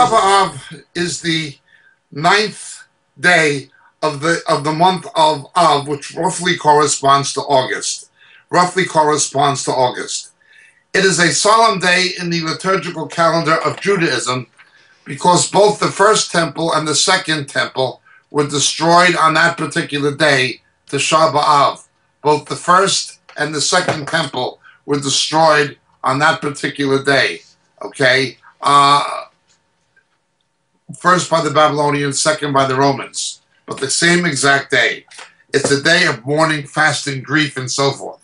Shabah Av is the 9th day of the month of Av, which roughly corresponds to August. It is a solemn day in the liturgical calendar of Judaism because both the first temple and the second temple were destroyed on that particular day, to Shabbat Av. Both the first and the second temple were destroyed on that particular day, okay? First by the Babylonians, second by the Romans, but the same exact day. It's a day of mourning, fasting, grief, and so forth.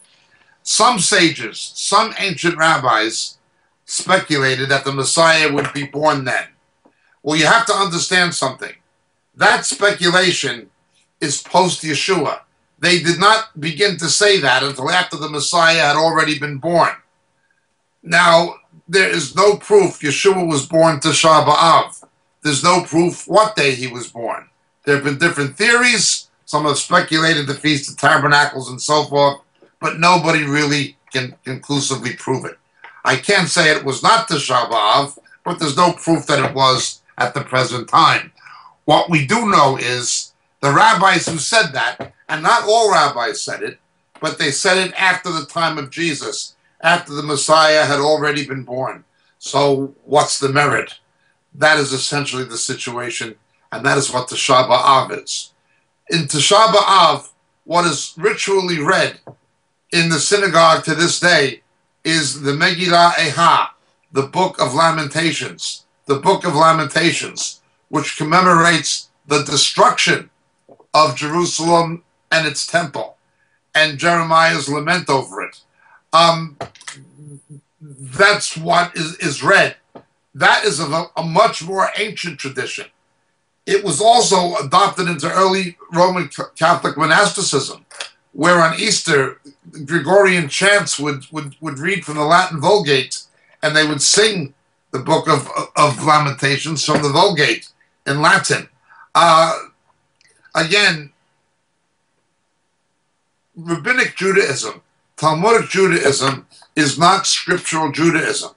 Some sages, some ancient rabbis speculated that the Messiah would be born then. Well, you have to understand something. That speculation is post-Yeshua. They did not begin to say that until after the Messiah had already been born. Now, there is no proof Yeshua was born to Shabbat Av. There's no proof what day he was born. There have been different theories. Some have speculated the Feast of Tabernacles and so forth, but nobody really can conclusively prove it. I can't say it was not to Shabbat Av, but there's no proof that it was at the present time. What we do know is the rabbis who said that, and not all rabbis said it, but they said it after the time of Jesus, after the Messiah had already been born. So what's the merit? That is essentially the situation, and that is what Tisha B'Av is. In Tisha B'Av, what is ritually read in the synagogue to this day is the Megillah Echa, the Book of Lamentations, which commemorates the destruction of Jerusalem and its temple, and Jeremiah's lament over it. That's what is read. That is a much more ancient tradition. It was also adopted into early Roman Catholic monasticism, where on Easter, Gregorian chants would read from the Latin Vulgate, and they would sing the Book of Lamentations from the Vulgate in Latin. Again, Rabbinic Judaism, Talmudic Judaism, is not scriptural Judaism.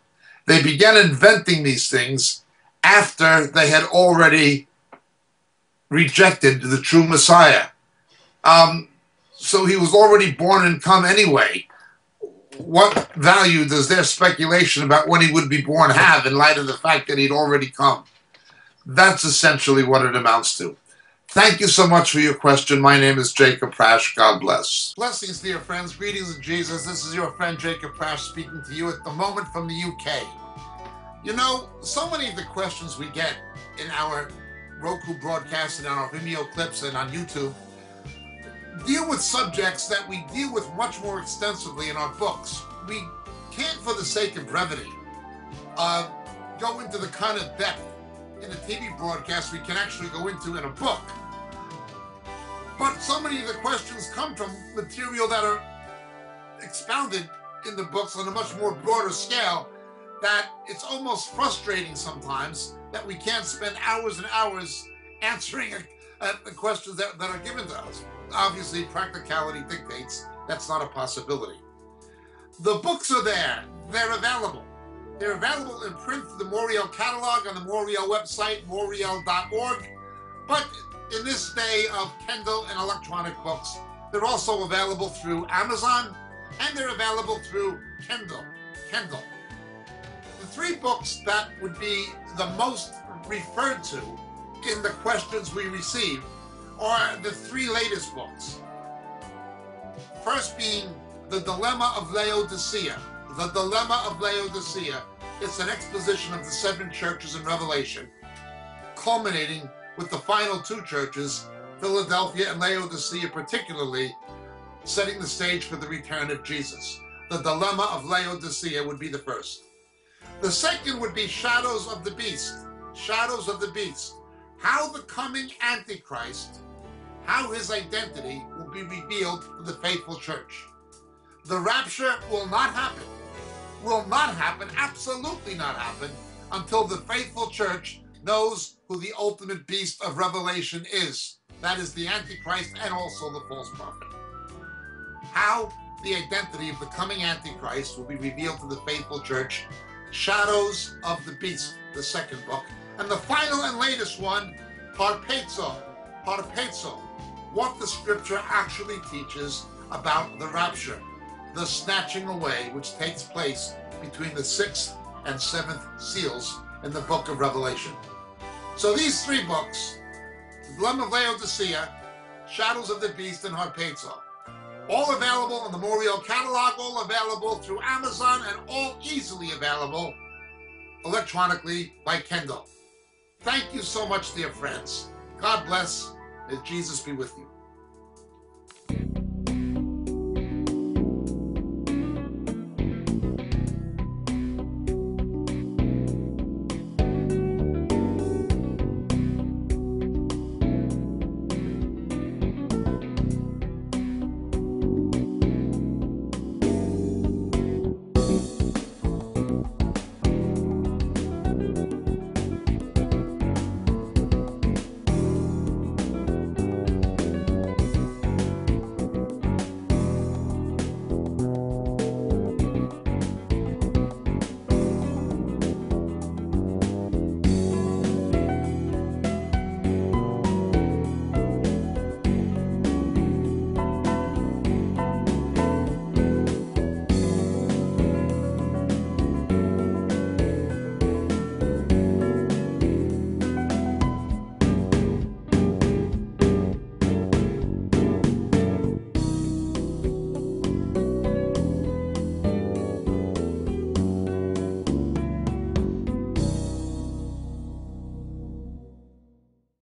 They began inventing these things after they had already rejected the true Messiah. So he was already born and come anyway. What value does their speculation about when he would be born have in light of the fact that he'd already come? That's essentially what it amounts to. Thank you so much for your question. My name is Jacob Prash. God bless. Blessings, dear friends. Greetings in Jesus. This is your friend Jacob Prash speaking to you at the moment from the UK. You know, so many of the questions we get in our Roku broadcast and on our Vimeo clips and on YouTube deal with subjects that we deal with much more extensively in our books. We can't, for the sake of brevity, go into the kind of depth in a TV broadcast we can actually go into in a book. But so many of the questions come from material that are expounded in the books on a much more broader scale that it's almost frustrating sometimes that we can't spend hours and hours answering the questions that are given to us. Obviously, practicality dictates that's not a possibility. The books are there. They're available. They're available in print through the Moriel catalog on the Moriel website, moriel.org. But in this day of Kindle and electronic books, they're also available through Amazon, and they're available through Kindle. The three books that would be the most referred to in the questions we receive are the three latest books. First being The Dilemma of Laodicea. The Dilemma of Laodicea. It's an exposition of the 7 churches in Revelation, culminating with the final 2 churches, Philadelphia and Laodicea particularly, setting the stage for the return of Jesus. The Dilemma of Laodicea would be the first. The second would be Shadows of the Beast. Shadows of the Beast. How the coming Antichrist, how his identity will be revealed to the faithful church. The rapture will not happen. Will not happen, absolutely not happen, until the faithful church knows who the ultimate beast of Revelation is. That is the Antichrist and also the false prophet. How the identity of the coming Antichrist will be revealed to the faithful church. Shadows of the Beast, the second book. And the final and latest one, Harpazo, what the scripture actually teaches about the rapture, the snatching away, which takes place between the 6th and 7th seals in the book of Revelation. So these three books, the Lamb of Laodicea, Shadows of the Beast, and Harpazo, all available on the Moriel catalog, all available through Amazon, and all easily available electronically by Kindle. Thank you so much, dear friends. God bless. May Jesus be with you.